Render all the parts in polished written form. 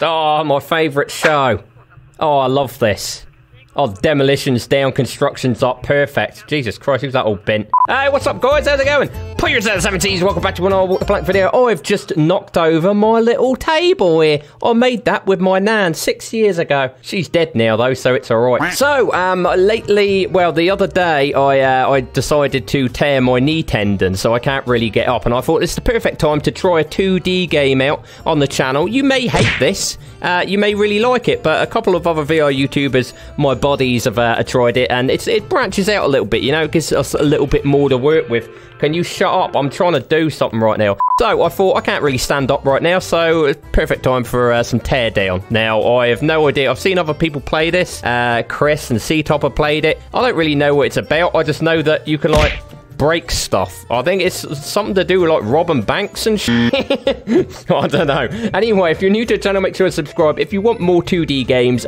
Oh, my favourite show. Oh, I love this. Oh, demolition's down, construction's up, perfect. Jesus Christ, who's that all bent? Hey, what's up, guys? How's it going? Pirates of the 70s, welcome back to another Walk The Plank video. I've just knocked over my little table here. I made that with my nan 6 years ago. She's dead now, though, so it's all right. So, lately, well, the other day, I decided to tear my knee tendon, so I can't really get up. And I thought it's the perfect time to try a 2D game out on the channel. You may hate this. You may really like it, but a couple of other VR YouTubers, my buddies, have tried it, and it branches out a little bit, you know, gives us a little bit more to work with. Can you shut up? I'm trying to do something right now. So I thought, I can't really stand up right now, so it's perfect time for some Teardown. Now, I have no idea. I've seen other people play this. Chris and C-Top have played it. I don't really know what it's about. I just know that you can, like, break stuff. I think it's something to do with like robbing banks and shit. I don't know. Anyway, if you're new to the channel, make sure to subscribe. If you want more 2D games,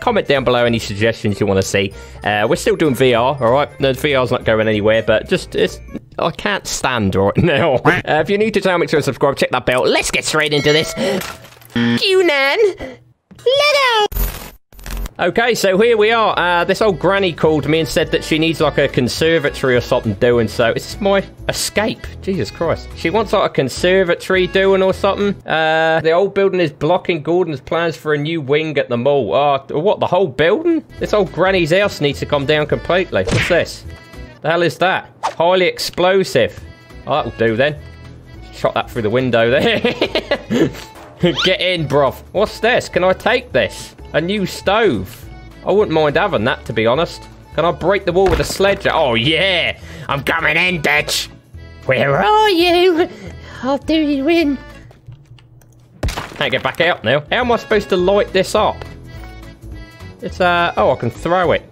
comment down below any suggestions you want to see. We're still doing VR, alright? No, VR's not going anywhere, but just, I can't stand right now. If you're new to the channel, make sure to subscribe, check that bell. Let's get straight into this. You, Nan. LEGO! Okay, so here we are. This old granny called me and said that she needs like a conservatory or something doing, so it's my escape. Jesus Christ. She wants like a conservatory doing or something. The old building is blocking Gordon's plans for a new wing at the mall. What, the whole building? This old granny's house needs to come down completely. What's this? The hell is that? Highly explosive. Oh, that'll do then. Shot that through the window there. Get in, bruv. What's this? Can I take this? A new stove. I wouldn't mind having that, to be honest. Can I break the wall with a sledge? Oh, yeah. I'm coming in, bitch. Where are you? I'll do you in. Can't get back out now. How am I supposed to light this up? It's, oh, I can throw it.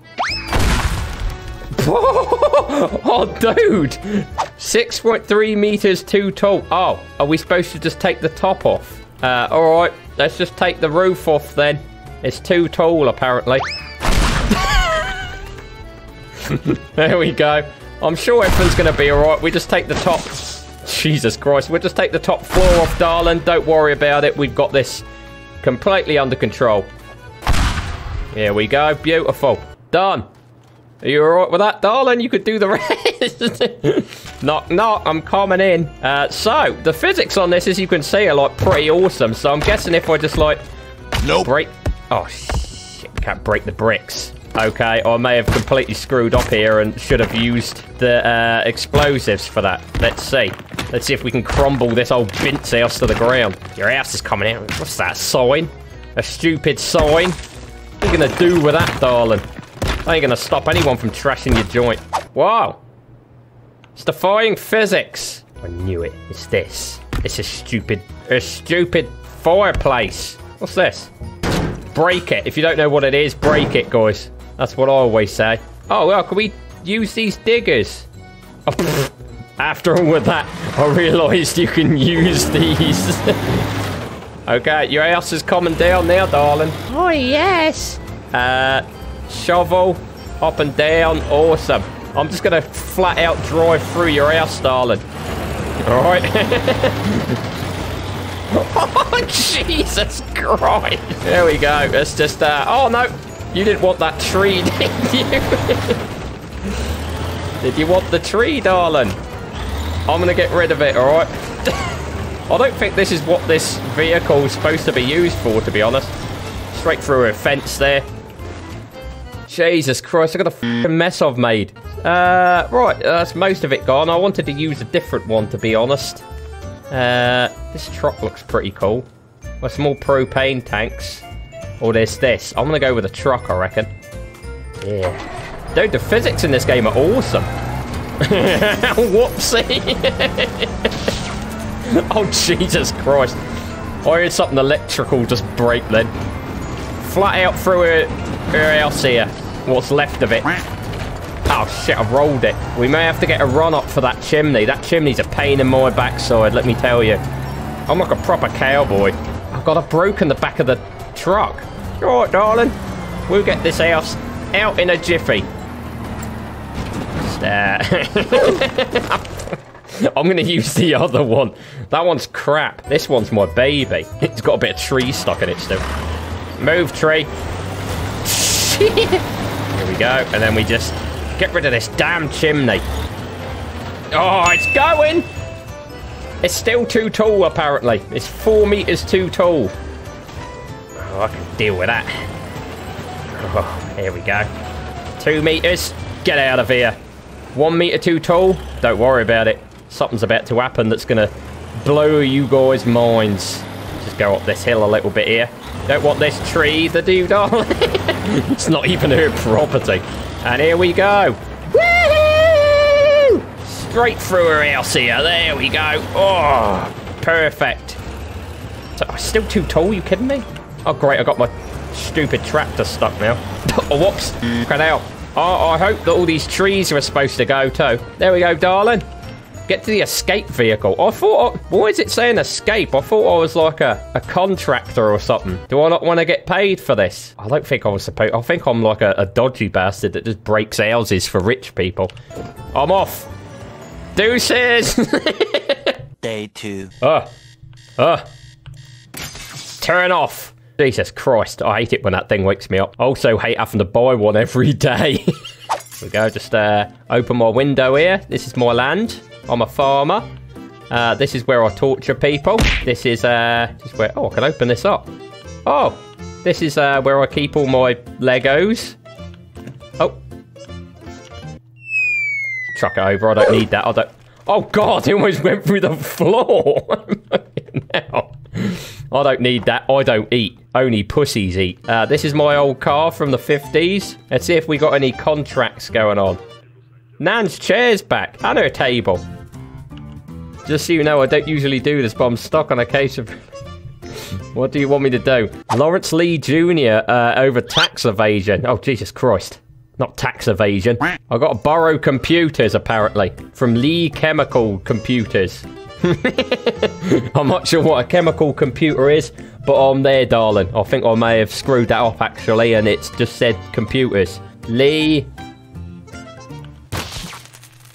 Oh, dude. 6.3 meters too tall. Oh, are we supposed to just take the top off? All right. Let's just take the roof off then. It's too tall, apparently. There we go. I'm sure everything's going to be all right. We just take the top. Jesus Christ. We'll just take the top floor off, darling. Don't worry about it. We've got this completely under control. Here we go. Beautiful. Done. Are you all right with that, darling? You could do the rest. Knock, knock. I'm coming in. So, the physics on this, as you can see, are, like, pretty awesome. So I'm guessing if I just, like... Nope. Break. Oh, shit. Can't break the bricks. Okay, I may have completely screwed up here and should have used the explosives for that. Let's see. Let's see if we can crumble this old bint's house to the ground. Your house is coming out. What's that sign? A stupid sign? What are you going to do with that, darling? I ain't going to stop anyone from trashing your joint. Wow. It's defying physics. I knew it. It's this. It's a stupid fireplace. What's this? Break it. If you don't know what it is, break it, guys. That's what I always say. Oh, well, can we use these diggers? Oh, after all with that, I realised you can use these. Okay, your house is coming down now, darling. Oh, yes. Shovel, up and down. Awesome. I'm just going to flat out drive through your house, darling. All right. Oh, Jesus Christ. There we go. It's just, oh, no. You didn't want that tree, did you? Did you want the tree, darling? I'm going to get rid of it, all right? I don't think this is what this vehicle is supposed to be used for, to be honest. Straight through a fence there. Jesus Christ. I've got a f***ing mess I've made. Right. That's most of it gone. I wanted to use a different one, to be honest. This truck looks pretty cool. My small propane tanks. Or oh, there's this. I'm going to go with a truck, I reckon. Yeah. Dude, the physics in this game are awesome. Whoopsie. Oh, Jesus Christ. I heard something electrical just break then. Flat out through her house here. What's left of it. Oh, shit, I've rolled it. We may have to get a run-up for that chimney. That chimney's a pain in my backside, let me tell you. I'm like a proper cowboy. I've got a broken the back of the truck. All right, darling. We'll get this house out in a jiffy. I'm gonna use the other one. That one's crap. This one's my baby. It's got a bit of tree stuck in it still. Move, tree. Here we go. And then we just get rid of this damn chimney. Oh, it's going! It's still too tall, apparently. It's 4 meters too tall. Oh, I can deal with that. Oh, here we go. 2 meters. Get out of here. 1 meter too tall. Don't worry about it. Something's about to happen that's going to blow you guys' minds. Just go up this hill a little bit here. Don't want this tree either, dude, darling. It's not even her property. And here we go. Woo-hoo! Straight through her house here. There we go. Oh, perfect. So, oh, still too tall. You kidding me? Oh, great. I got my stupid tractor stuck now. Oh, whoops. Cut out. Oh, I hope that all these trees are supposed to go too. There we go, darling. Get to the escape vehicle. I thought... Why is it saying escape? I thought I was like a contractor or something. Do I not want to get paid for this? I don't think I was supposed... I think I'm like a dodgy bastard that just breaks houses for rich people. I'm off. Deuces! Day 2. Turn off. Jesus Christ. I hate it when that thing wakes me up. I also hate having to buy one every day. We go. Just open my window here. This is my land. I'm a farmer. This is where I torture people. This is where... Oh, I can open this up. Oh, this is where I keep all my Legos. Oh. Truck it over. I don't need that. I don't... Oh, God. It almost went through the floor. Now. I don't need that. I don't eat. Only pussies eat. This is my old car from the 50s. Let's see if we got any contracts going on. Nan's chair's back. And her table. Just so you know, I don't usually do this, but I'm stuck on a case of... What do you want me to do? Lawrence Lee Jr. Over tax evasion. Oh, Jesus Christ. Not tax evasion. I got to borrow computers, apparently. From Lee Chemical Computers. I'm not sure what a chemical computer is, but I'm there, darling. I think I may have screwed that up, actually, and it's just said computers. Lee.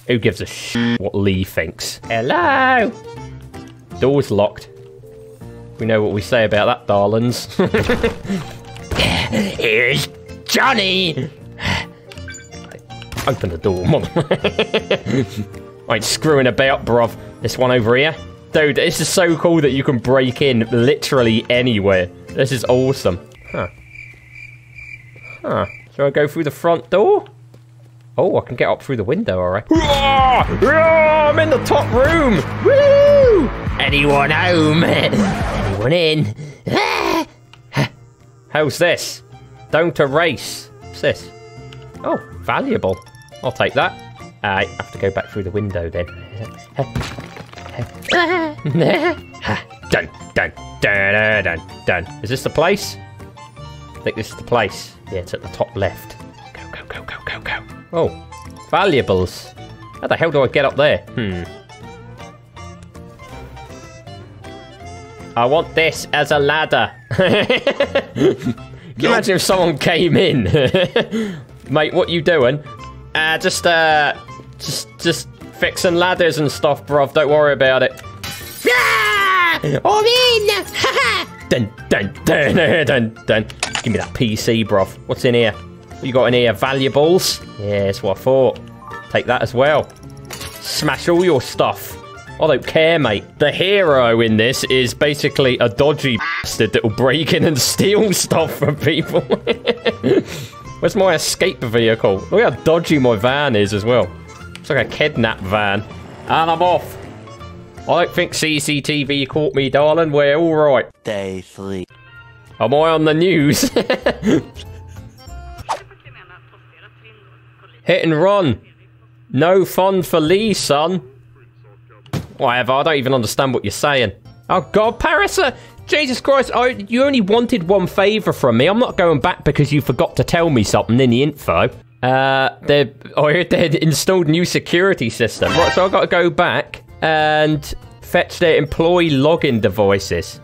Who gives a shit what Lee thinks? Hello? Door's locked. We know what we say about that, darlings. Here's Johnny. Open the door, mum. I ain't screwing about, bruv. This one over here. Dude, this is so cool that you can break in literally anywhere. This is awesome. Huh. Huh. Shall I go through the front door? Oh, I can get up through the window, all right. I'm in the top room. Woo! Anyone home? Anyone in? How's this? Don't erase. What's this? Oh, valuable. I'll take that. I have to go back through the window then. Dun, dun, dun, dun, dun. Is this the place? I think this is the place. Yeah, it's at the top left. Go, go, go, go, go, go. Oh, valuables. How the hell do I get up there? Hmm. I want this as a ladder. Can you imagine if someone came in? Mate, what you doing? Just fixing ladders and stuff, bruv. Don't worry about it. Ah! I'm in! Dun, dun, dun, dun, dun. Give me that PC, bruv. What's in here? What you got in here? Valuables? Yeah, that's what I thought. Take that as well. Smash all your stuff. I don't care, mate. The hero in this is basically a dodgy bastard that will break in and steal stuff from people. Where's my escape vehicle? Look how dodgy my van is as well. It's like a kidnap van. And I'm off. I don't think CCTV caught me, darling. We're all right. Day 3. Am I on the news? Hit and run. No fun for Lee, son. Whatever, I don't even understand what you're saying. Oh, God, Parisa! Jesus Christ, you only wanted one favour from me. I'm not going back because you forgot to tell me something in the info. They installed new security system. Right, so I've got to go back and fetch their employee login devices.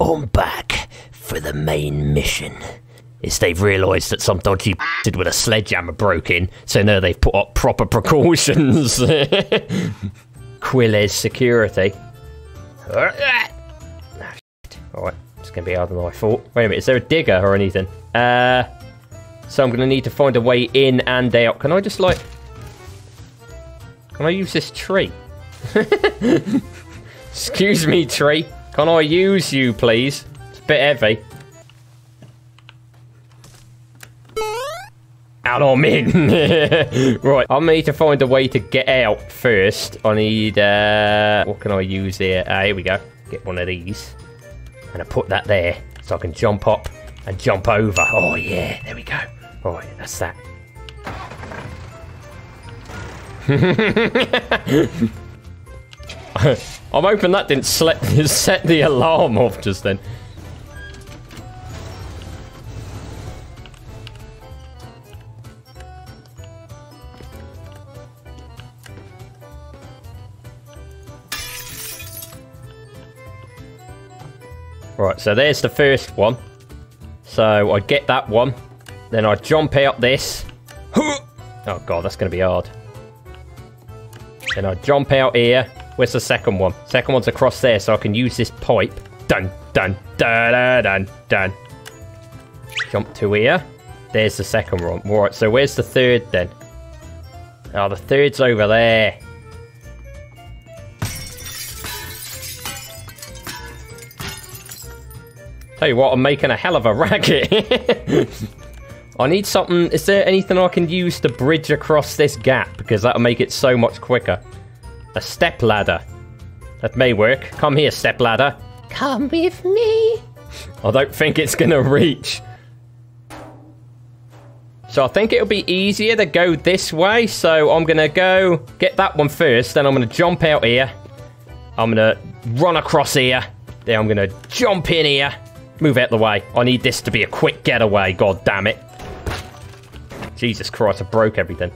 I'm back for the main mission. It's they've realised that some dodgy bastard with a sledgehammer broke in, so now they've put up proper precautions. Quill's security. Oh, shit. All right, it's gonna be harder than I thought. Wait a minute, is there a digger or anything? So I'm gonna need to find a way in and out. Can I just like? Can I use this tree? Excuse me, tree. Can I use you, please? It's a bit heavy. Out I'm in. Right, I need to find a way to get out first. I need, what can I use here? Here we go. Get one of these. And I put that there so I can jump up and jump over. Oh, yeah, there we go. All right, that's that. I'm hoping that didn't set the alarm off just then. Right, so there's the first one. So I get that one. Then I jump out this. Oh god, that's going to be hard. Then I jump out here. Where's the second one? Second one's across there, so I can use this pipe. Dun, dun, dun, dun, dun, dun. Jump to here. There's the second one. Alright, so where's the third then? Oh, the third's over there. Tell you what, I'm making a hell of a racket. I need something. Is there anything I can use to bridge across this gap? Because that'll make it so much quicker. A step ladder. That may work. Come here, step ladder. Come with me. I don't think it's gonna reach. So I think it'll be easier to go this way. So I'm gonna go get that one first. Then I'm gonna jump out here. I'm gonna run across here. Then I'm gonna jump in here. Move out the way. I need this to be a quick getaway. God damn it. Jesus Christ, I broke everything.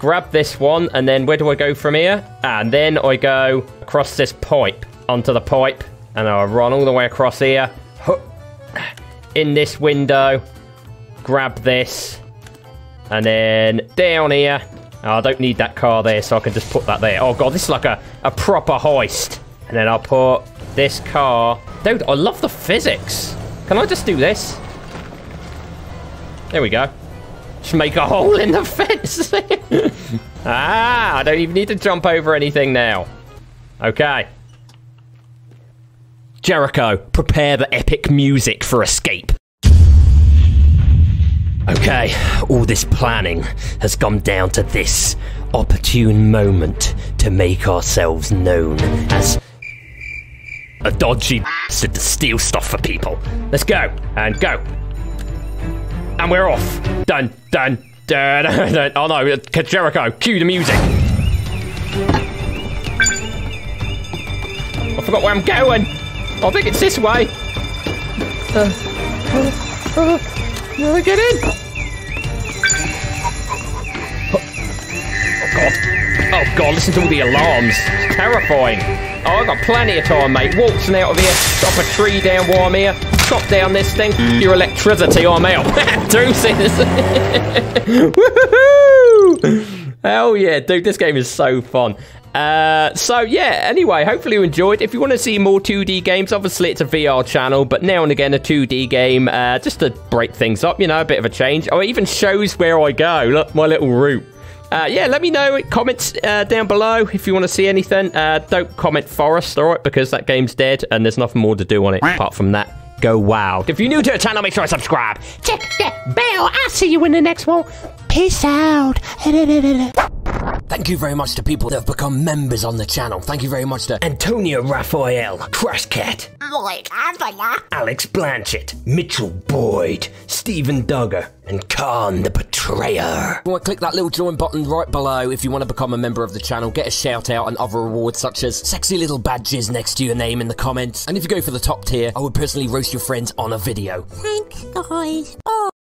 Grab this one, and then where do I go from here? And then I go across this pipe, onto the pipe, and I run all the way across here. In this window, grab this, and then down here. Oh, I don't need that car there, so I can just put that there. Oh god, this is like a proper heist. And then I'll put this car. Dude, I love the physics. Can I just do this? There we go. Just make a hole in the fence. Ah, I don't even need to jump over anything now. Okay. Jericho, prepare the epic music for escape. Okay, all this planning has come down to this opportune moment to make ourselves known as a dodgy bastard to steal stuff for people. Let's go, and go. And we're off. Dun, dun, dun, dun, dun. Oh no, Jericho, cue the music. I forgot where I'm going. I think it's this way. How do I get in? Oh god. Oh god, listen to all the alarms. It's terrifying. Oh, I've got plenty of time, mate. Waltzing out of here. Drop a tree down while I'm here. Stop down this thing. Your electricity, I'm out. Deuces. Woohoo! Hell yeah, dude, this game is so fun. So yeah, anyway, hopefully you enjoyed. If you want to see more 2D games, obviously it's a VR channel, but now and again a 2D game, just to break things up, you know, a bit of a change. Oh, it even shows where I go. Look, my little route. Yeah, let me know in comments down below if you want to see anything. Don't comment Forest, all right, because that game's dead and there's nothing more to do on it apart from that. Go wild. If you're new to the channel, make sure to subscribe. Check that bell. I'll see you in the next one. Peace out. Thank you very much to people that have become members on the channel. Thank you very much to Antonio Raphael, Crash Cat, Lloyd Avila, Alex Blanchett, Mitchell Boyd, Stephen Duggar, and Khan the Betrayer. You want to click that little join button right below if you want to become a member of the channel, get a shout out and other rewards such as sexy little badges next to your name in the comments. And if you go for the top tier, I would personally roast your friends on a video. Thanks guys. Oh.